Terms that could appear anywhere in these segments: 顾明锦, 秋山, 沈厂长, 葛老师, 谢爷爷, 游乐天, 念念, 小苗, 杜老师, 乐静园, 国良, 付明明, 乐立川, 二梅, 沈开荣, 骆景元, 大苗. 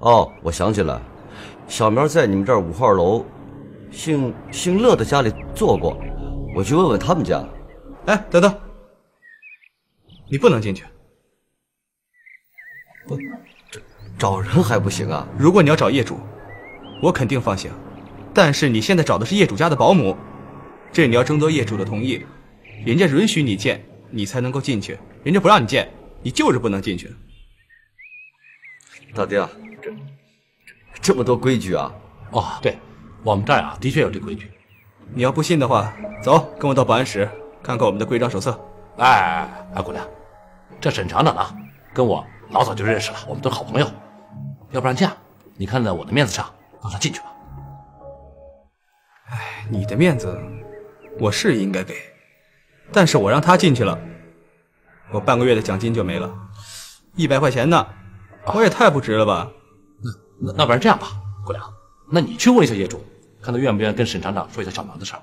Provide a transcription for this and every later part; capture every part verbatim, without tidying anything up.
哦，我想起来，小苗在你们这儿五号楼，姓姓乐的家里做过，我去问问他们家。哎，等等，你不能进去。不，找人还不行啊？如果你要找业主，我肯定放行。但是你现在找的是业主家的保姆，这你要征得业主的同意，人家允许你见，你才能够进去；人家不让你见，你就是不能进去。大爹啊，这这么多规矩啊！哦，对，我们这儿啊的确有这规矩。你要不信的话，走，跟我到保安室看看我们的规章手册。哎哎哎，姑娘，这沈厂长啊，跟我老早就认识了，我们都是好朋友。要不然这样，你看在我的面子上，让他进去吧。 哎，你的面子我是应该给，但是我让他进去了，我半个月的奖金就没了，一百块钱呢，我也太不值了吧？啊、那那要不然这样吧，姑娘，那你去问一下业主，看他愿不愿意跟沈厂长说一下小苗的事儿。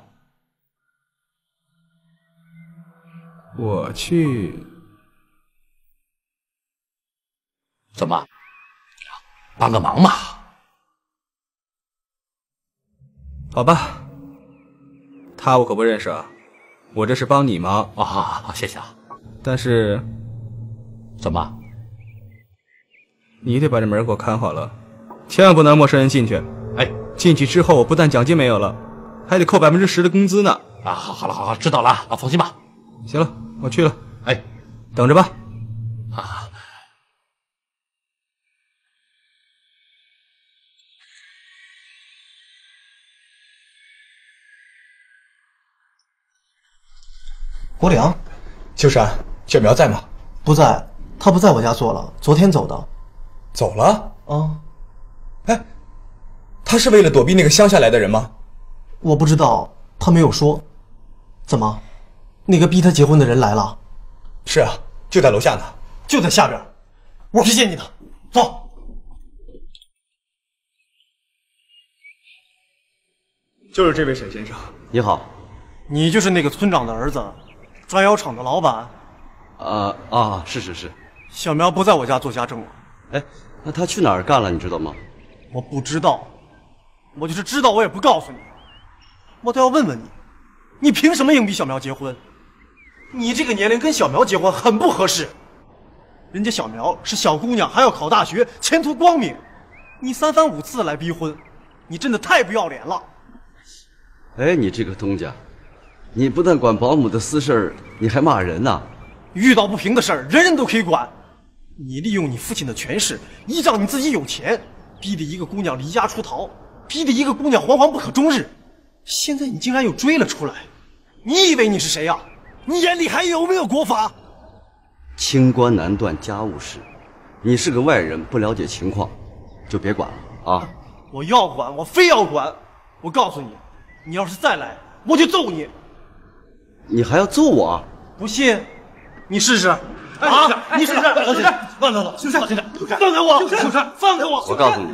我去，怎么，帮个忙嘛？ 好吧，他我可不认识啊，我这是帮你忙啊、哦，好好好，谢谢啊。但是，怎么？你得把这门给我看好了，千万不能让陌生人进去。哎，进去之后我不但奖金没有了，还得扣百分之十的工资呢。啊，好，好了，好了，知道了啊，放心吧。行了，我去了。哎，等着吧。啊。 国良，秋山，小苗在吗？不在，他不在我家做了，昨天走的。走了？啊、嗯。哎，他是为了躲避那个乡下来的人吗？我不知道，他没有说。怎么，那个逼他结婚的人来了？是啊，就在楼下呢，就在下边。我去接你的，走。就是这位沈先生，你好，你就是那个村长的儿子。 抓药厂的老板，啊啊，是是是，小苗不在我家做家政了。哎，那他去哪儿干了？你知道吗？我不知道，我就是知道，我也不告诉你，我倒要问问你，你凭什么硬逼小苗结婚？你这个年龄跟小苗结婚很不合适，人家小苗是小姑娘，还要考大学，前途光明，你三番五次来逼婚，你真的太不要脸了。哎，你这个东家。 你不但管保姆的私事儿，你还骂人呢、啊。遇到不平的事儿，人人都可以管。你利用你父亲的权势，依仗你自己有钱，逼得一个姑娘离家出逃，逼得一个姑娘惶惶不可终日。现在你竟然又追了出来，你以为你是谁呀、啊？你眼里还有没有国法？清官难断家务事，你是个外人，不了解情况，就别管了啊！我要管，我非要管。我告诉你，你要是再来，我就揍你。 你还要揍我？不信，你试试。啊！你试试。老先生，放开我！秋山，放开我！秋山，放开我！我告诉你，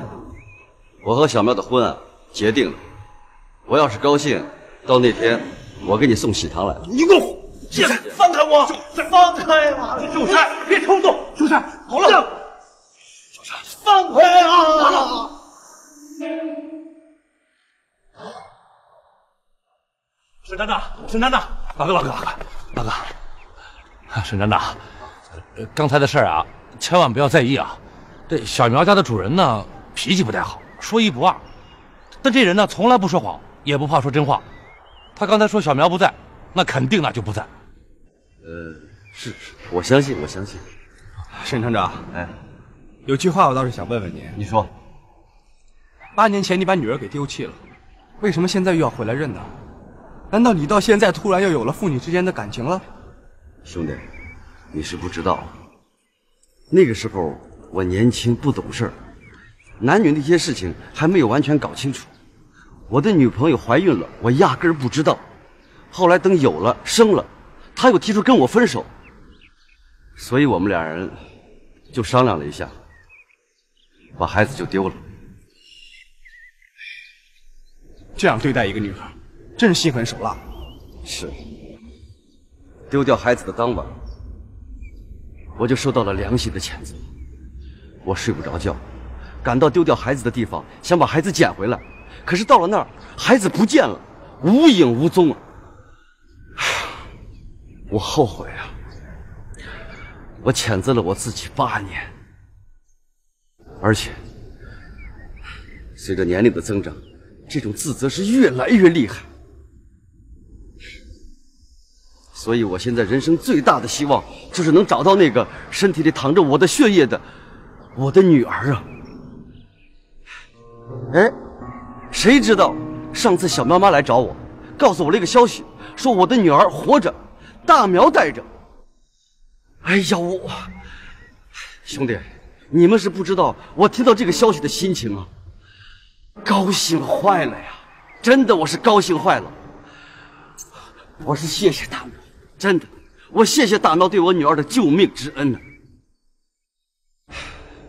我和小苗的婚啊结定了。我要是高兴，到那天我给你送喜糖来了。你给我放开我！放开我！秋山，别冲动！秋山，好了。秋山，放开啊！ 沈厂长，沈厂长，大哥，大哥，大哥，沈厂长，刚才的事儿啊，千万不要在意啊。这小苗家的主人呢，脾气不太好，说一不二，但这人呢，从来不说谎，也不怕说真话。他刚才说小苗不在，那肯定那就不在。呃，是是，我相信，我相信。沈厂长，哎，有句话我倒是想问问你，你说，八年前你把女儿给丢弃了，为什么现在又要回来认呢？ 难道你到现在突然又有了父女之间的感情了？兄弟，你是不知道，那个时候我年轻不懂事儿，男女那些事情还没有完全搞清楚。我的女朋友怀孕了，我压根儿不知道。后来等有了生了，她又提出跟我分手，所以我们俩人就商量了一下，把孩子就丢了。这样对待一个女孩。 真是心狠手辣。是。丢掉孩子的当晚，我就受到了良心的谴责，我睡不着觉，赶到丢掉孩子的地方，想把孩子捡回来，可是到了那儿，孩子不见了，无影无踪啊！我后悔啊！我谴责了我自己八年，而且随着年龄的增长，这种自责是越来越厉害。所以我现在人生最大的希望，就是能找到那个身体里淌着我的血液的我的女儿啊！哎，谁知道上次小苗妈来找我，告诉我了一个消息，说我的女儿活着，大苗带着。 哎呀，我兄弟，你们是不知道我听到这个消息的心情啊，高兴坏了呀！真的，我是高兴坏了。我是谢谢大苗，真的，我谢谢大苗对我女儿的救命之恩呢。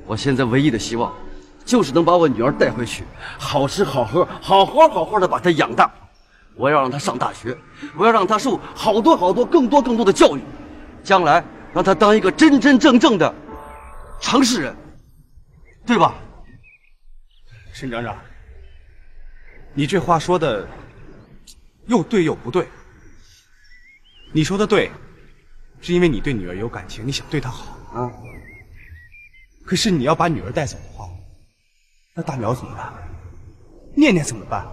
我现在唯一的希望，就是能把我女儿带回去，好吃好喝，好好好好的把她养大。我要让她上大学，我要让她受好多好多、更多更多的教育，将来。 让他当一个真真正正的城市人，对吧？沈长长，你这话说的又对又不对。你说的对，是因为你对女儿有感情，你想对她好啊。可是你要把女儿带走的话，那大苗怎么办？念念怎么办？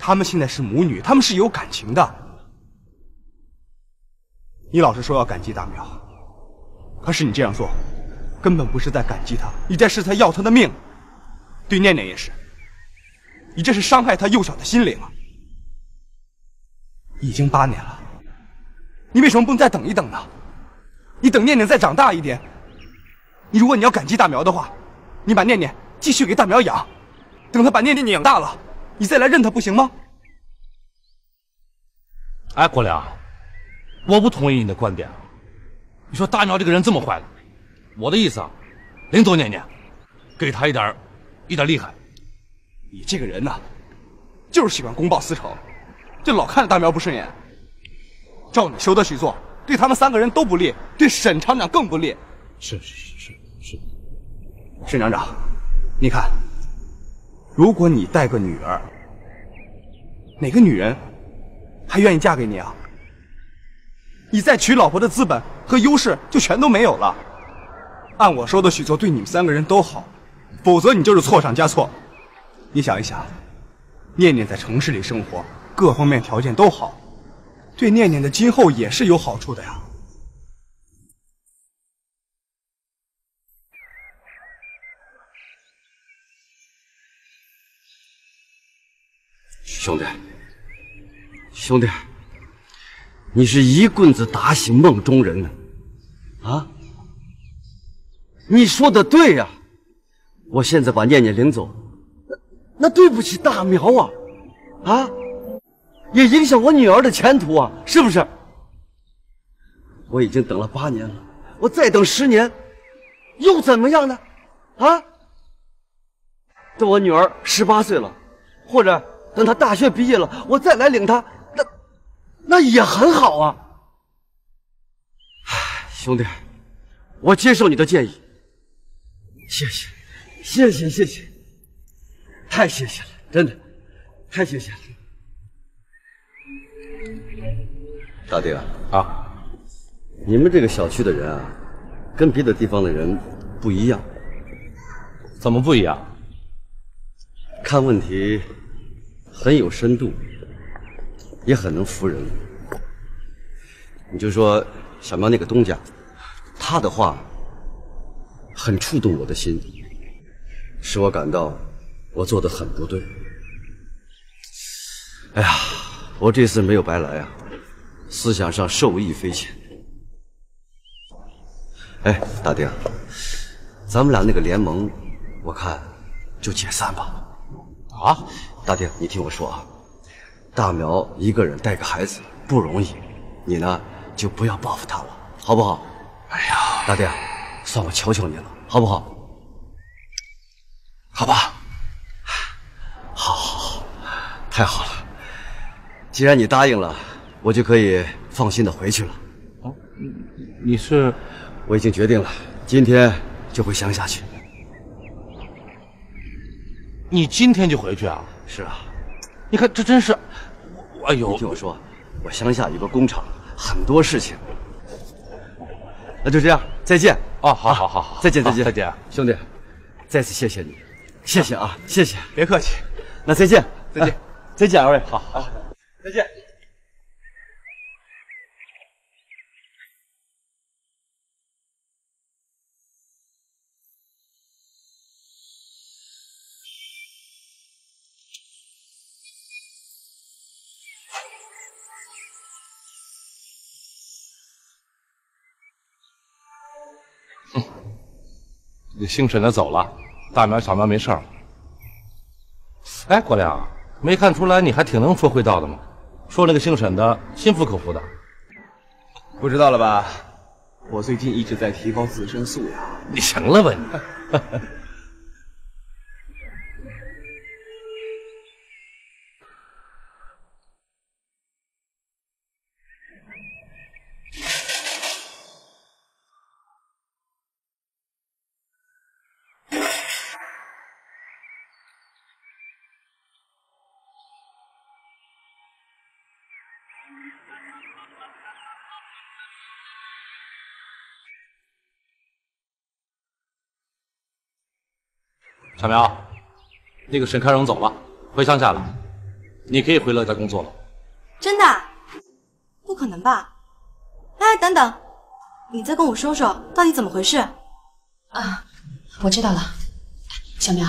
他们现在是母女，他们是有感情的。 你老是说要感激大苗，可是你这样做，根本不是在感激他，你这是在要他的命。对念念也是，你这是伤害他幼小的心灵啊！已经八年了，你为什么不能再等一等呢？你等念念再长大一点。你如果你要感激大苗的话，你把念念继续给大苗养，等他把念念养大了，你再来认他不行吗？哎，国良。 我不同意你的观点。你说大苗这个人这么坏了，我的意思啊，领走念念，给他一点一点厉害。你这个人呐、啊，就是喜欢公报私仇，就老看着大苗不顺眼。照你说的去做，对他们三个人都不利，对沈厂长更不利。是是是是是。沈厂长，你看，如果你带个女儿，哪个女人还愿意嫁给你啊？ 你再娶老婆的资本和优势就全都没有了。按我说的许做，对你们三个人都好，否则你就是错上加错。你想一想，念念在城市里生活，各方面条件都好，对念念的今后也是有好处的呀。兄弟，兄弟。 你是一棍子打醒梦中人呢，啊！你说的对呀、啊，我现在把念念领走，那那对不起大苗啊，啊，也影响我女儿的前途啊，是不是？我已经等了八年了，我再等十年，又怎么样呢？啊！等我女儿十八岁了，或者等她大学毕业了，我再来领她。 那也很好啊，兄弟，我接受你的建议，谢谢，谢谢，谢谢，太谢谢了，真的，太谢谢了。大弟啊，啊，你们这个小区的人啊，跟别的地方的人不一样，怎么不一样？看问题很有深度。 也很能服人，你就说小苗那个东家，他的话很触动我的心，使我感到我做的很不对。哎呀，我这次没有白来啊，思想上受益匪浅。哎，大丁，咱们俩那个联盟，我看就解散吧。啊，大丁，你听我说啊。 大苗一个人带个孩子不容易，你呢就不要报复他了，好不好？哎呀，大爹，算我求求你了，好不好？好吧，好，好，好，太好了！既然你答应了，我就可以放心的回去了。哦，你是？我已经决定了，今天就回乡下去。你今天就回去啊？是啊，你看这真是，哎呦！你听我说，我乡下有个工厂，很多事情。那就这样，再见。哦，好好好好，再见再见再见，兄弟，再次谢谢你，谢谢啊，谢谢，别客气。那再见再见再见，二位，好好，再见。 你兴沈的走了，大苗小苗没事了。哎，国亮，没看出来你还挺能说会道的嘛？说那个兴沈的心服口服的，不知道了吧？我最近一直在提高自身素养。你行了吧你？小苗，那个沈开荣走了，回乡下了，你可以回乐家工作了。真的？不可能吧？哎，等等，你再跟我说说到底怎么回事？啊，我知道了。小苗，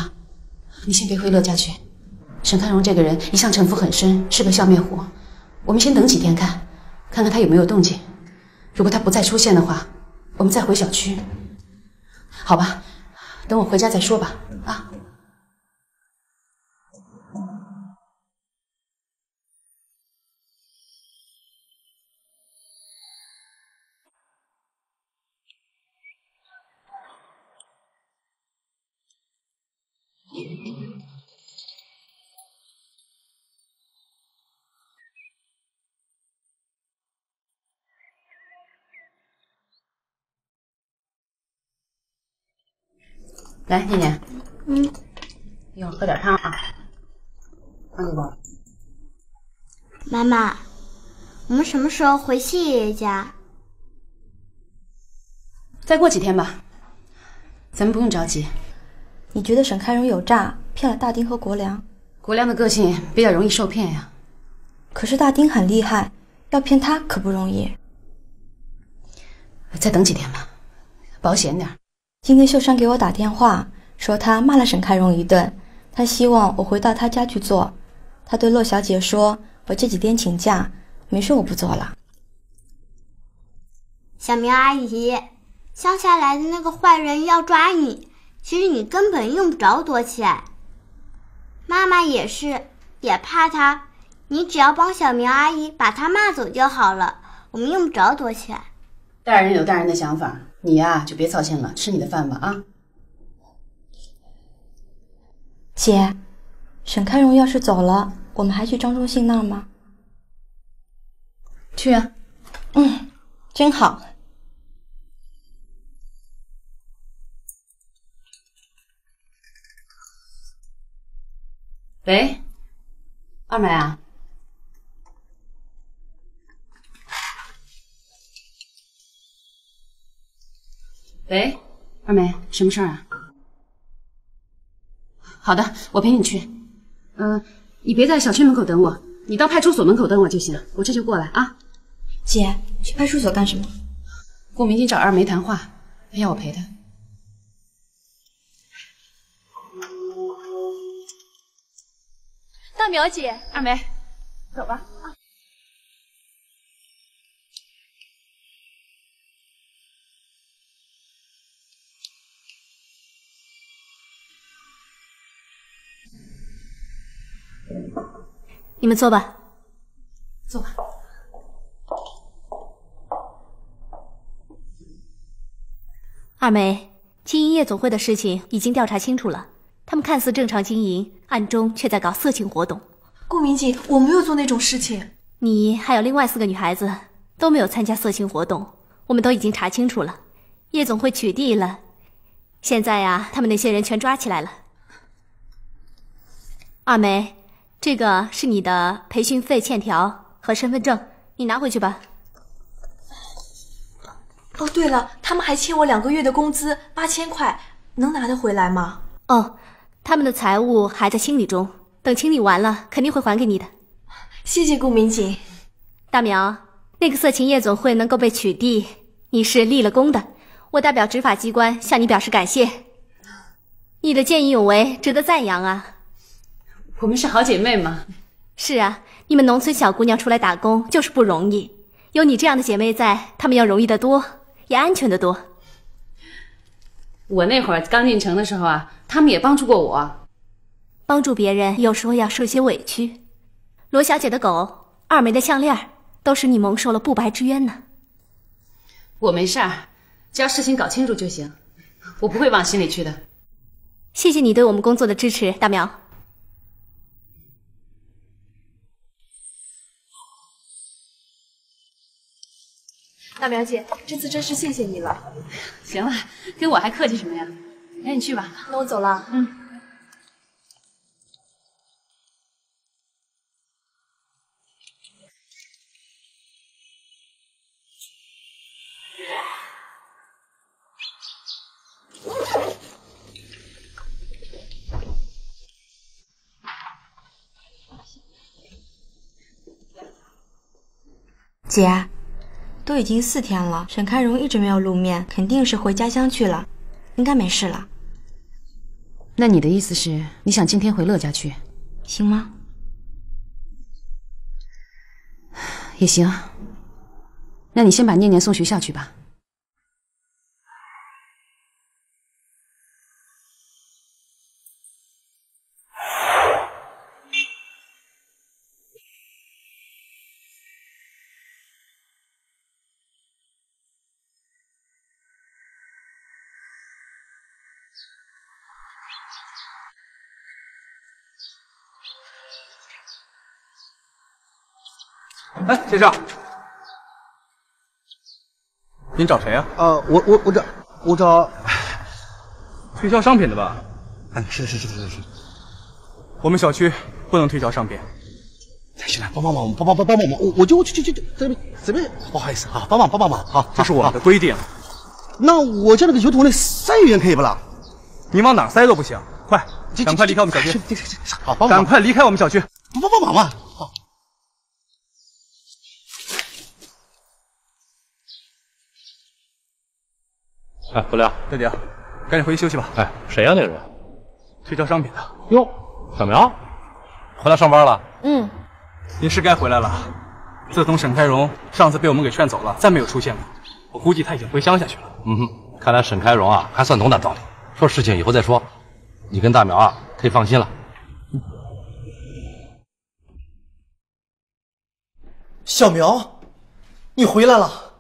你先别回乐家去。沈开荣这个人一向城府很深，是个笑面虎。我们先等几天看，看看他有没有动静。如果他不再出现的话，我们再回小区。好吧。 等我回家再说吧，啊！来，念念，嗯，一会儿喝点汤啊。看见不？妈妈，我们什么时候回谢爷爷家？再过几天吧，咱们不用着急。你觉得沈开荣有诈，骗了大丁和国良？国良的个性比较容易受骗呀。可是大丁很厉害，要骗他可不容易。再等几天吧，保险点儿。 今天秀山给我打电话，说他骂了沈开荣一顿，他希望我回到他家去做。他对骆小姐说：“我这几天请假，没事我不做了。”小明阿姨，乡下来的那个坏人要抓你，其实你根本用不着躲起来。妈妈也是，也怕他，你只要帮小明阿姨把他骂走就好了，我们用不着躲起来。大人有大人的想法。 你呀、啊，就别操心了，吃你的饭吧啊！姐，沈开荣要是走了，我们还去张忠信那儿吗？去啊！嗯，真好。喂，二梅啊。 喂，二梅，什么事儿啊？好的，我陪你去。呃，你别在小区门口等我，你到派出所门口等我就行，我这就过来啊。姐，去派出所干什么？顾明天找二梅谈话，她要我陪她。大苗姐，二梅，走吧。 你们坐吧，坐吧。二梅，经营夜总会的事情已经调查清楚了，他们看似正常经营，暗中却在搞色情活动。顾明锦，我没有做那种事情。你还有另外四个女孩子都没有参加色情活动，我们都已经查清楚了。夜总会取缔了，现在呀、啊，他们那些人全抓起来了。二梅，这个是你的培训费欠条和身份证，你拿回去吧。哦，对了，他们还欠我两个月的工资八千块，能拿得回来吗？哦，他们的财务还在清理中，等清理完了肯定会还给你的。谢谢顾民警。大苗，那个色情夜总会能够被取缔，你是立了功的，我代表执法机关向你表示感谢。你的见义勇为值得赞扬啊。我们是好姐妹嘛。是啊，你们农村小姑娘出来打工就是不容易，有你这样的姐妹在，她们要容易得多，也安全得多。我那会儿刚进城的时候啊，她们也帮助过我。帮助别人有时候要受些委屈。罗小姐的狗，二梅的项链，都使你蒙受了不白之冤呢。我没事儿，只要事情搞清楚就行，我不会往心里去的。谢谢你对我们工作的支持，大苗。大苗姐，这次真是谢谢你了。行了，跟我还客气什么呀？赶紧去吧。那我走了。嗯。姐。都已经四天了，沈开荣一直没有露面，肯定是回家乡去了，应该没事了。那你的意思是，你想今天回乐家去，行吗？也行。那你先把念念送学校去吧。哎，先生，您找谁啊？呃，我我我找我找推销商品的吧？嗯，是是是是是。我们小区不能推销商品。先生，帮帮忙，帮帮帮帮帮忙！我我就就就就随便随便，不好意思啊，帮忙帮帮忙啊！这是我们的规定。那我这那个油桶里塞元可以不啦？你往哪塞都不行，快，赶快离开我们小区！好，帮忙！赶快离开我们小区！帮帮帮忙嘛！好。 哎，不聊，大姐，赶紧回去休息吧。哎，谁呀、啊？那个人，推销商品的。哟，小苗，回来上班了？嗯，您是该回来了。自从沈开荣上次被我们给劝走了，再没有出现过。我估计他已经回乡下去了。嗯哼，看来沈开荣啊，还算懂点道理。说事情以后再说，你跟大苗啊，可以放心了。嗯、小苗，你回来了，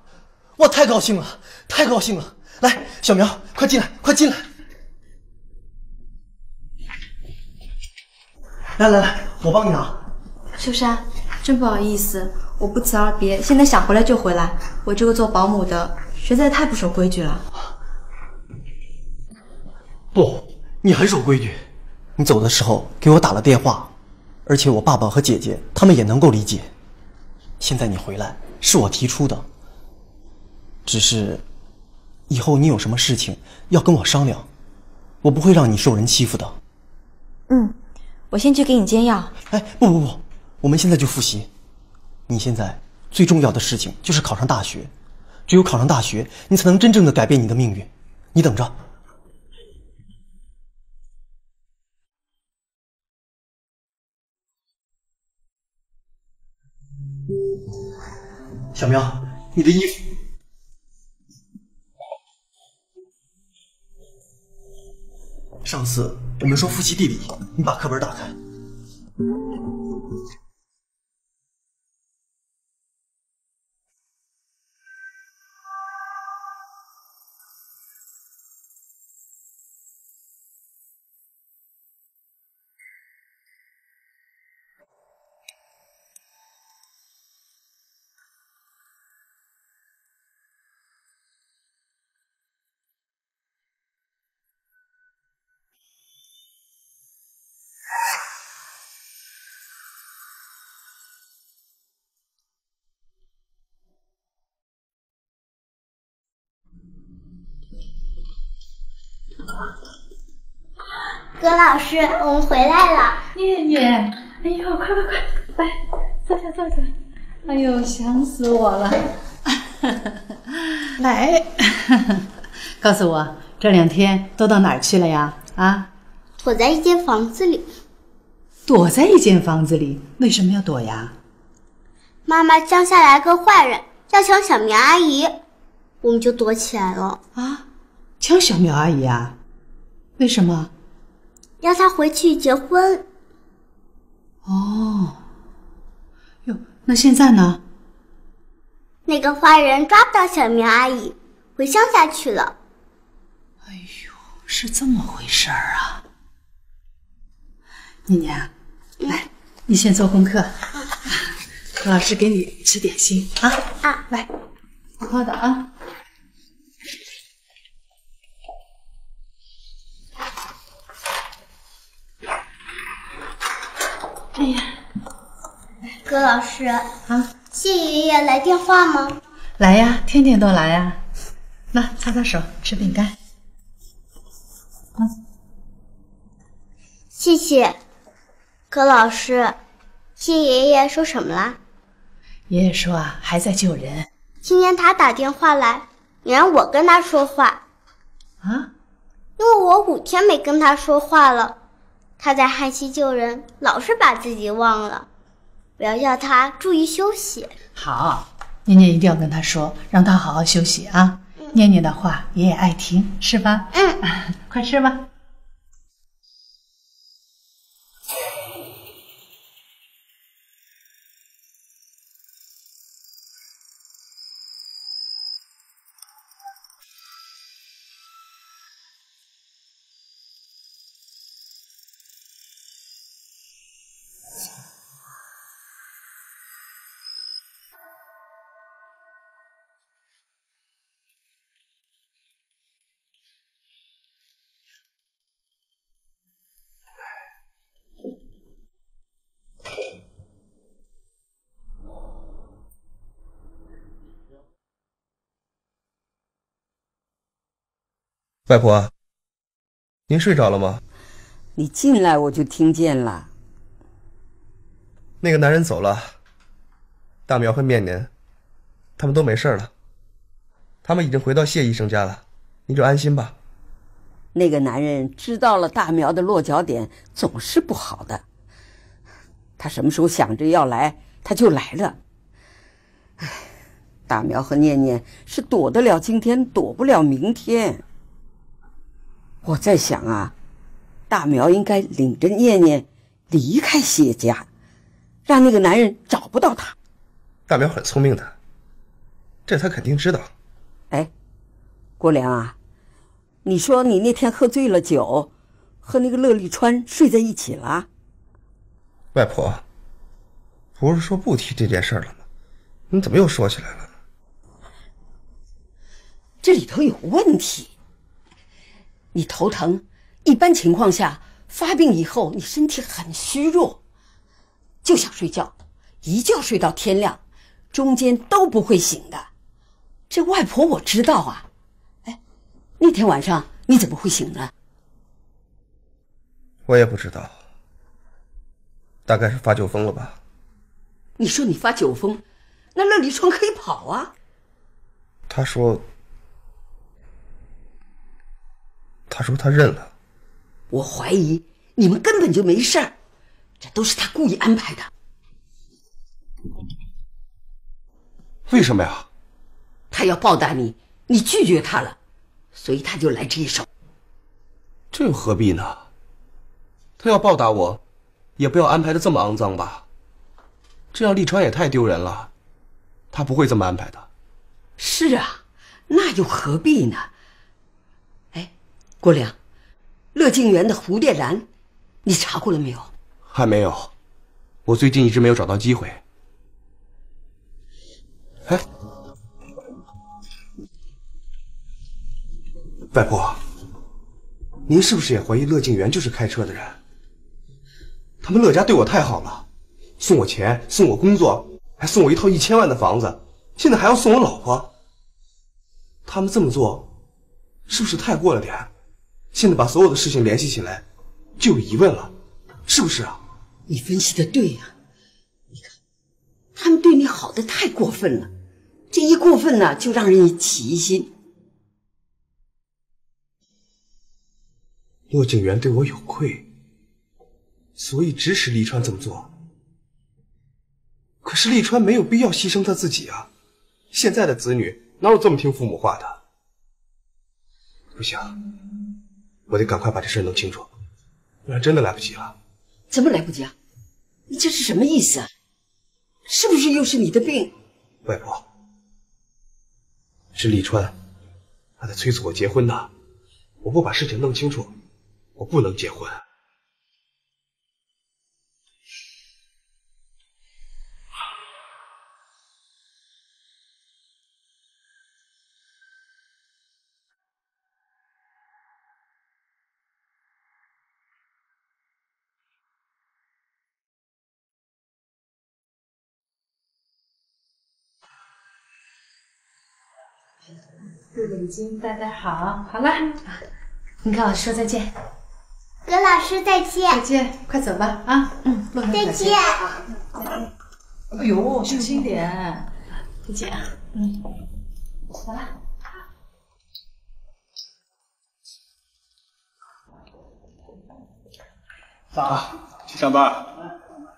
我太高兴了，太高兴了。 来，小苗，快进来，快进来！来来来，我帮你拿。秀山，真不好意思，我不辞而别，现在想回来就回来。我这个做保姆的实在太不守规矩了。不，你很守规矩。你走的时候给我打了电话，而且我爸爸和姐姐他们也能够理解。现在你回来是我提出的，只是。 以后你有什么事情要跟我商量，我不会让你受人欺负的。嗯，我先去给你煎药。哎，不不不，我们现在就复习。你现在最重要的事情就是考上大学，只有考上大学，你才能真正的改变你的命运。你等着。小苗，你的衣服。 上次我们说复习地理，你把课本打开。葛老师，我们回来了。月月，哎呦，快快快，来坐下坐下。哎呦，想死我了。来，告诉我这两天都到哪儿去了呀？啊？躲在一间房子里。躲在一间房子里，为什么要躲呀？妈妈降下来个坏人，要抢小苗阿姨，我们就躲起来了。啊？抢小苗阿姨啊？为什么？ 让他回去结婚。哦，哟，那现在呢？那个坏人抓不到小苗阿姨，回乡下去了。哎呦，是这么回事儿啊！念念，来，嗯、你先做功课，何、嗯、老师给你吃点心啊。啊，来，好好的啊。 哎呀，葛老师啊，谢爷爷来电话吗？来呀，天天都来呀。来，擦擦手，吃饼干。啊、嗯，谢谢葛老师。谢爷爷说什么啦？爷爷说啊，还在救人。今天他打电话来，你让我跟他说话。啊？因为我五天没跟他说话了。 他在旱溪救人，老是把自己忘了。我要叫他注意休息。好，念念一定要跟他说，让他好好休息啊。嗯、念念的话，爷爷爱听，是吧？嗯、啊，快吃吧。外婆，您睡着了吗？你进来我就听见了。那个男人走了，大苗和面年，他们都没事了。他们已经回到谢医生家了，您就安心吧。那个男人知道了大苗的落脚点总是不好的，他什么时候想着要来，他就来了。哎，大苗和念念是躲得了今天，躲不了明天。 我在想啊，大苗应该领着念念离开谢家，让那个男人找不到他。大苗很聪明的，这他肯定知道。哎，国良啊，你说你那天喝醉了酒，和那个乐立川睡在一起了？外婆，不是说不提这件事了吗？你怎么又说起来了呢？这里头有问题。 你头疼，一般情况下发病以后，你身体很虚弱，就想睡觉，一觉睡到天亮，中间都不会醒的。这外婆我知道啊，哎，那天晚上你怎么会醒呢？我也不知道，大概是发酒疯了吧。你说你发酒疯，那乐立川可以跑啊。他说。 他说他认了，我怀疑你们根本就没事儿，这都是他故意安排的。为什么呀？他要报答你，你拒绝他了，所以他就来这一手。这又何必呢？他要报答我，也不要安排的这么肮脏吧？这样立川也太丢人了，他不会这么安排的。是啊，那又何必呢？ 国良，乐静园的蝴蝶兰，你查过了没有？还没有，我最近一直没有找到机会。哎，外婆，您是不是也怀疑乐静园就是开车的人？他们乐家对我太好了，送我钱，送我工作，还送我一套一千万的房子，现在还要送我老婆。他们这么做，是不是太过了点？现在把所有的事情联系起来，就有疑问了，是不是啊？你分析的对呀、啊，你看，他们对你好的太过分了，这一过分呢，就让人起疑心。骆景元对我有愧，所以指使利川这么做。可是利川没有必要牺牲他自己啊，现在的子女哪有这么听父母话的？不行，我得赶快把这事弄清楚，不然真的来不及了。怎么来不及啊？你这是什么意思啊？是不是又是你的病？外婆，是利川，他在催促我结婚呢。 我不把事情弄清楚，我不能结婚。陆北京，大家好，好了。 你跟我说再见，葛老师再见，再见，快走吧啊，嗯，再见。哎呦，小心点，再见啊，嗯，走了。走，去上班。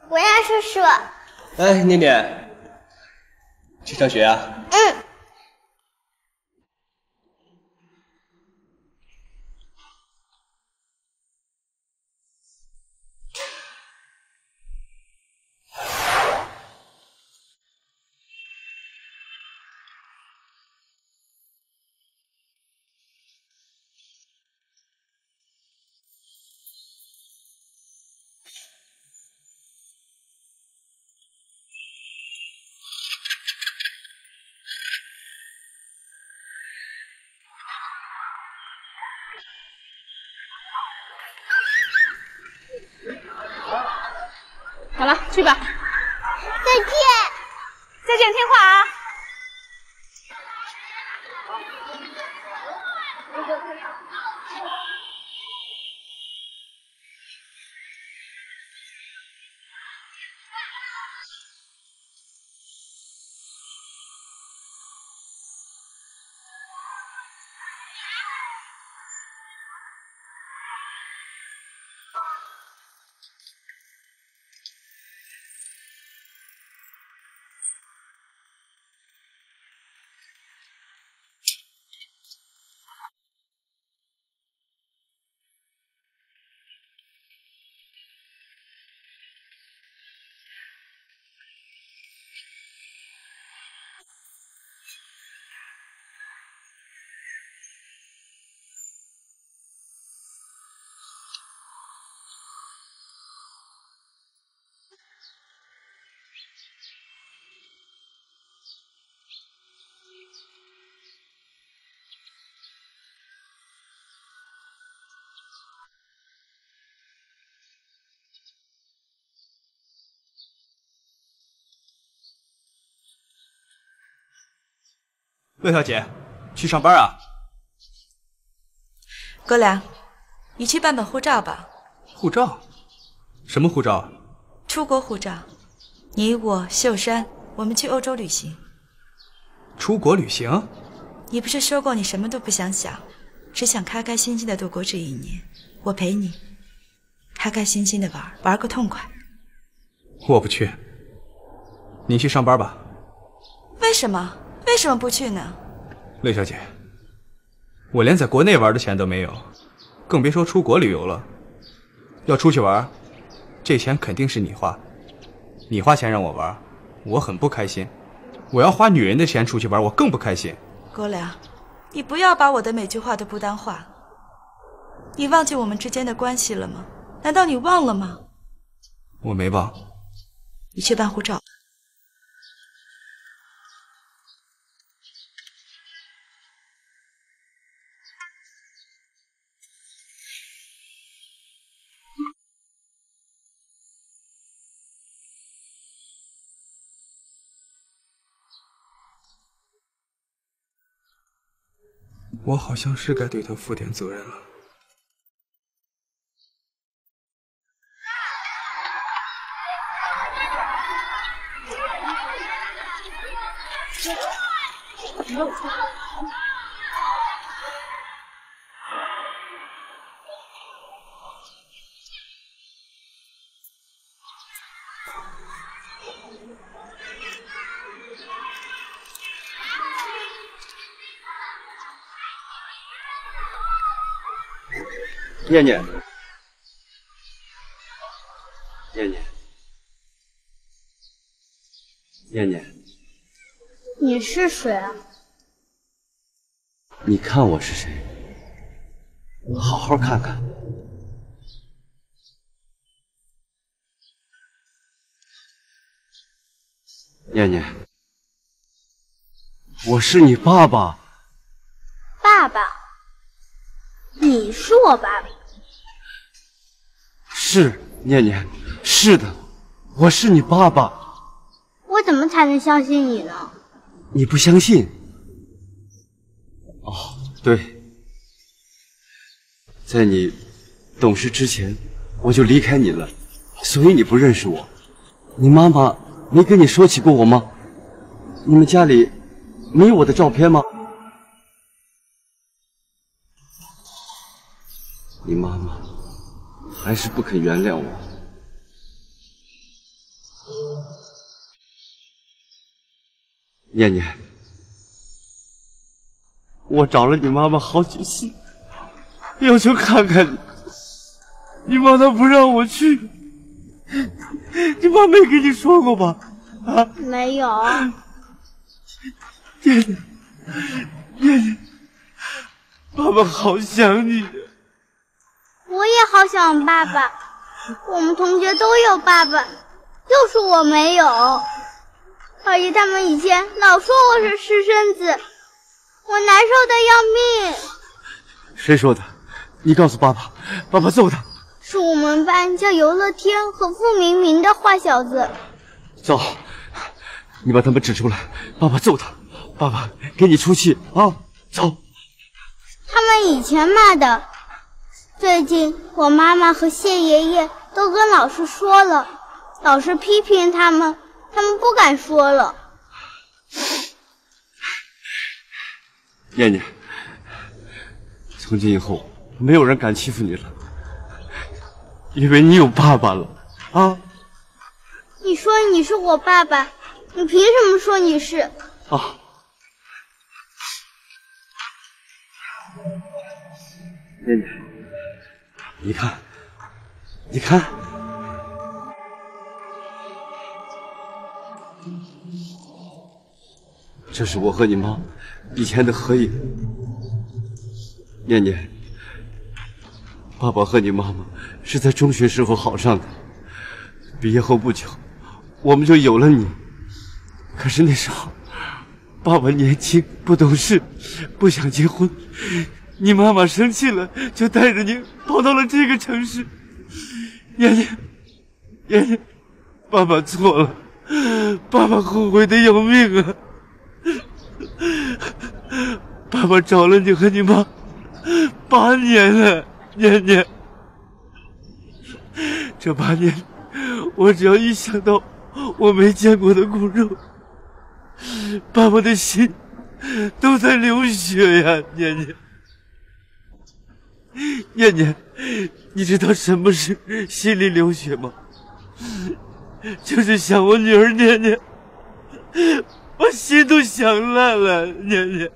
我要叔叔。哎，念念，去上学啊？嗯。 去吧，再见，再见，听话啊！骆小姐，去上班啊！国良，你去办本护照吧。护照？什么护照啊？出国护照。你我秀山，我们去欧洲旅行。出国旅行？你不是说过你什么都不想想，只想开开心心的度过这一年？我陪你，开开心心的玩，玩个痛快。我不去。你去上班吧。为什么？ 为什么不去呢，魏小姐？我连在国内玩的钱都没有，更别说出国旅游了。要出去玩，这钱肯定是你花，你花钱让我玩，我很不开心。我要花女人的钱出去玩，我更不开心。国良，你不要把我的每句话都不当话。你忘记我们之间的关系了吗？难道你忘了吗？我没忘。你去办护照。 我好像是该对他负点责任了。后。念念，念念，念念，你是谁啊？你看我是谁？好好看看。念念，我是你爸爸。爸爸，你是我爸爸。 是念念，是的，我是你爸爸。我怎么才能相信你呢？你不相信？哦，对，在你懂事之前，我就离开你了，所以你不认识我。你妈妈没跟你说起过我吗？你们家里没有我的照片吗？你妈妈。 还是不肯原谅我。念念，我找了你妈妈好几次，要求看看你，你妈她不让我去。你妈没跟你说过吧？啊？没有。念念，念念，爸爸好想你。 我也好想爸爸，我们同学都有爸爸，就是我没有。而且他们以前老说我是私生子，我难受的要命。谁说的？你告诉爸爸，爸爸揍他。是我们班叫游乐天和付明明的坏小子。走，你把他们指出来，爸爸揍他。爸爸给你出气啊！走。他们以前骂的。 最近我妈妈和谢爷爷都跟老师说了，老师批评他们，他们不敢说了。念念，从今以后没有人敢欺负你了，因为你有爸爸了啊！你说你是我爸爸，你凭什么说你是？啊！ 念念。 你看，你看，这是我和你妈以前的合影。念念，爸爸和你妈妈是在中学时候好上的，毕业后不久，我们就有了你。可是那时候，爸爸年轻不懂事，不想结婚。 你妈妈生气了，就带着你跑到了这个城市。念念，念念，爸爸错了，爸爸后悔得要命啊！爸爸找了你和你妈八年了，念念。这八年，我只要一想到我没见过的骨肉，爸爸的心都在流血呀，念念。 念念，你知道什么是心里流血吗？就是想我女儿念念，我心都想烂了。念念，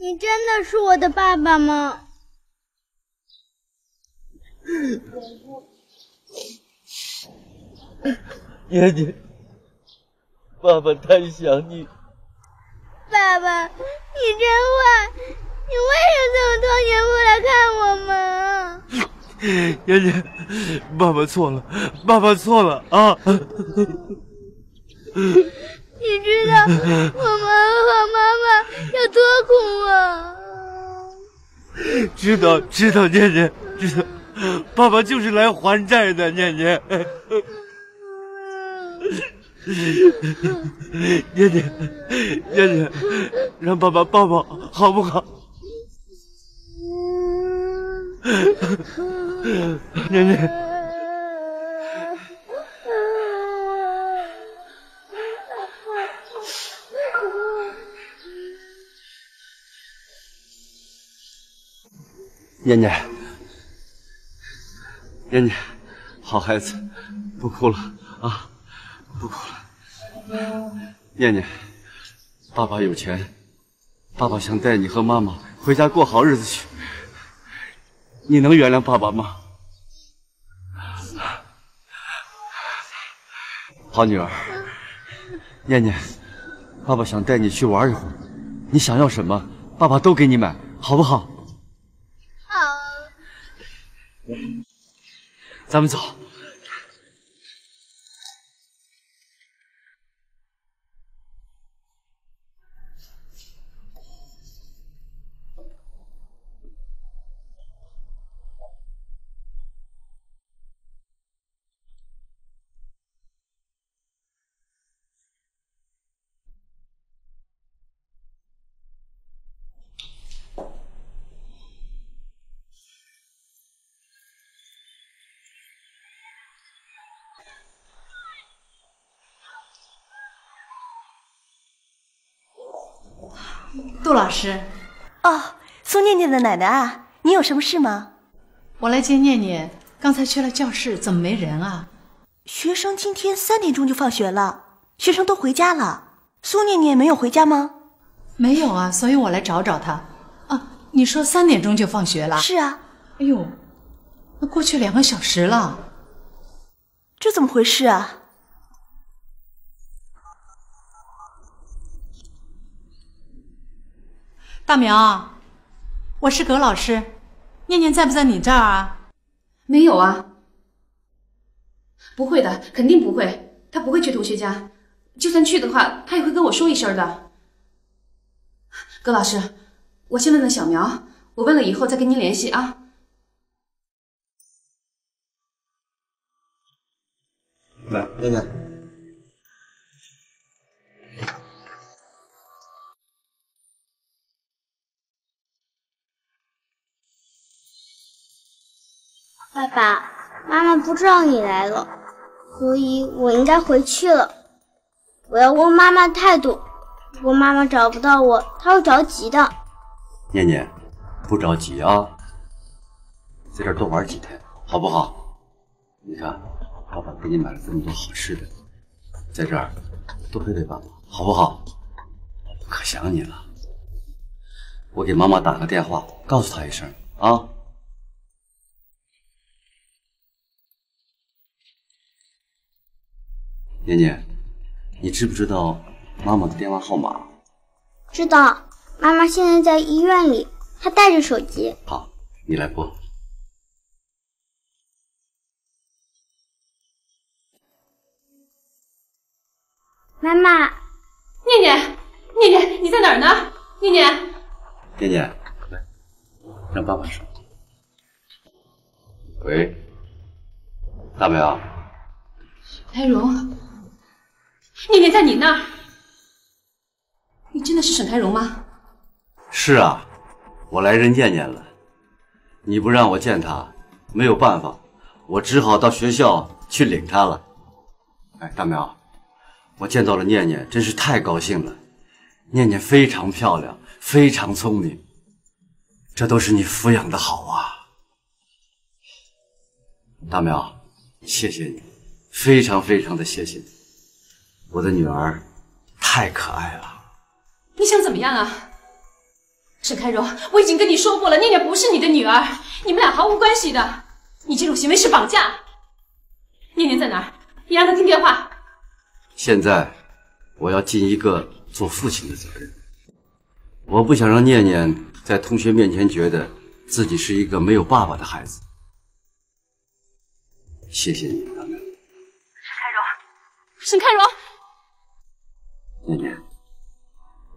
你真的是我的爸爸吗？念念，爸爸太想你。爸爸，你真坏。 你为什么这么多年不来看我们？妍妍，爸爸错了，爸爸错了啊！你知道我们和妈妈有多苦啊？知道，知道，妍妍，知道，爸爸就是来还债的，妍妍。妍妍，妍妍，让爸爸抱抱，好不好？ 念念，燕姐，燕姐，好孩子，不哭了啊，不哭了。燕姐，爸爸有钱，爸爸想带你和妈妈回家过好日子去，你能原谅爸爸吗？好女儿，燕燕，爸爸想带你去玩一会儿，你想要什么，爸爸都给你买，好不好？好啊。咱们走。杜老师，哦，苏念念的奶奶啊，你有什么事吗？我来接念念，刚才去了教室，怎么没人啊？学生今天三点钟就放学了，学生都回家了。苏念念没有回家吗？没有啊，所以我来找找她。啊，你说三点钟就放学了？是啊。哎呦，那过去两个小时了，这怎么回事啊？ 大苗，我是葛老师，念念在不在你这儿啊？没有啊，不会的，肯定不会，她不会去同学家，就算去的话，她也会跟我说一声的。葛老师，我先问问小苗，我问了以后再跟您联系啊。来，念念。 爸爸妈妈不知道你来了，所以我应该回去了。我要问妈妈态度，如果妈妈找不到我，她会着急的。念念，不着急啊，在这儿多玩几天，好不好？你看，爸爸给你买了这么多好吃的，在这儿多陪陪爸爸，好不好？我可想你了。我给妈妈打个电话，告诉她一声啊。 念念，你知不知道妈妈的电话号码？知道，妈妈现在在医院里，她带着手机。好，你来拨。妈妈，念念，念念，你在哪儿呢？念念，念念，来，让爸爸说。喂，大苗。白蓉。 念念在你那儿，你真的是沈台荣吗？是啊，我来认念念了。你不让我见她，没有办法，我只好到学校去领她了。哎，大苗，我见到了念念，真是太高兴了。念念非常漂亮，非常聪明，这都是你抚养的好啊。大苗，谢谢你，非常非常的谢谢你。 我的女儿太可爱了。你想怎么样啊，沈开荣？我已经跟你说过了，念念不是你的女儿，你们俩毫无关系的。你这种行为是绑架。念念在哪儿？你让她听电话。现在我要尽一个做父亲的责任。我不想让念念在同学面前觉得自己是一个没有爸爸的孩子。谢谢你，大妹。沈开荣，沈开荣。 念念，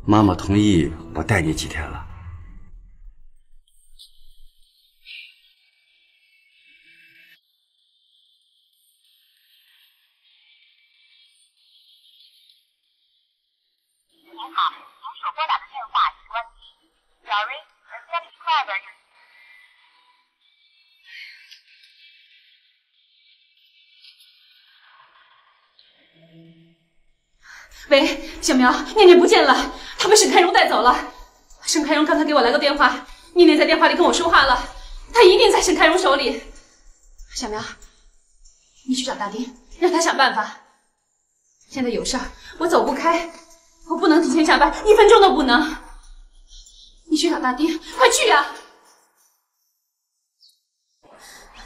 妈妈同意我带你几天了。您好，您所拨打的电话已关机。Sorry, the service provider is. 喂，小苗，念念不见了，她被沈开荣带走了。沈开荣刚才给我来个电话，念念在电话里跟我说话了，他一定在沈开荣手里。小苗，你去找大丁，让他想办法。现在有事儿，我走不开，我不能提前下班，一分钟都不能。你去找大丁，快去呀！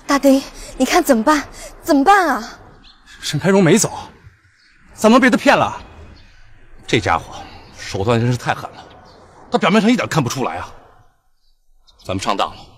大丁，你看怎么办？怎么办啊？沈开荣没走，咱们被他骗了。这家伙手段真是太狠了，他表面上一点看不出来啊。咱们上当了。